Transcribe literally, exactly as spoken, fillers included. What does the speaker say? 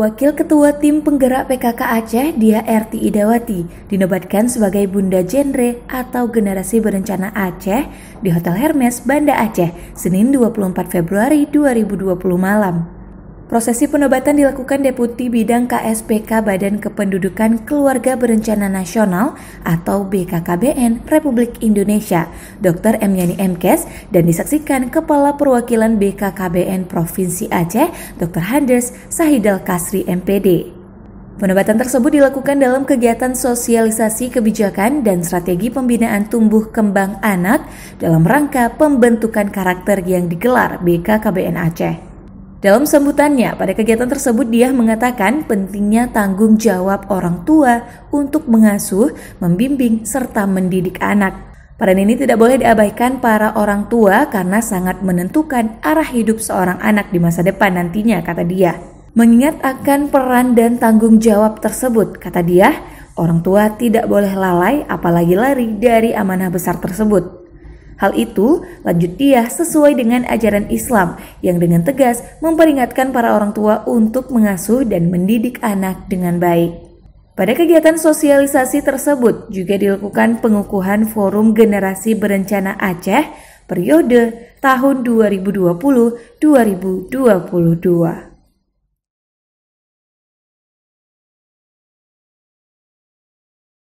Wakil Ketua Tim Penggerak P K K Aceh, Dyah Erti Idawati, dinobatkan sebagai Bunda Genre atau Generasi Berencana Aceh di Hotel Hermes Banda Aceh, Senin dua puluh empat Februari dua ribu dua puluh malam. Prosesi penobatan dilakukan Deputi Bidang K S P K Badan Kependudukan Keluarga Berencana Nasional atau B K K B N Republik Indonesia, Doktor M. Yani M. dan disaksikan Kepala Perwakilan B K K B N Provinsi Aceh, Doktor Handers Sahidal Kasri M P D. Penobatan tersebut dilakukan dalam kegiatan sosialisasi kebijakan dan strategi pembinaan tumbuh kembang anak dalam rangka pembentukan karakter yang digelar B K K B N Aceh. Dalam sambutannya, pada kegiatan tersebut Dyah mengatakan pentingnya tanggung jawab orang tua untuk mengasuh, membimbing, serta mendidik anak. Peran ini tidak boleh diabaikan para orang tua karena sangat menentukan arah hidup seorang anak di masa depan nantinya, kata Dyah. Mengingat akan peran dan tanggung jawab tersebut, kata Dyah, orang tua tidak boleh lalai apalagi lari dari amanah besar tersebut. Hal itu, lanjut Dyah, sesuai dengan ajaran Islam yang dengan tegas memperingatkan para orang tua untuk mengasuh dan mendidik anak dengan baik. Pada kegiatan sosialisasi tersebut juga dilakukan pengukuhan Forum Generasi Berencana Aceh periode tahun dua ribu dua puluh sampai dua ribu dua puluh dua.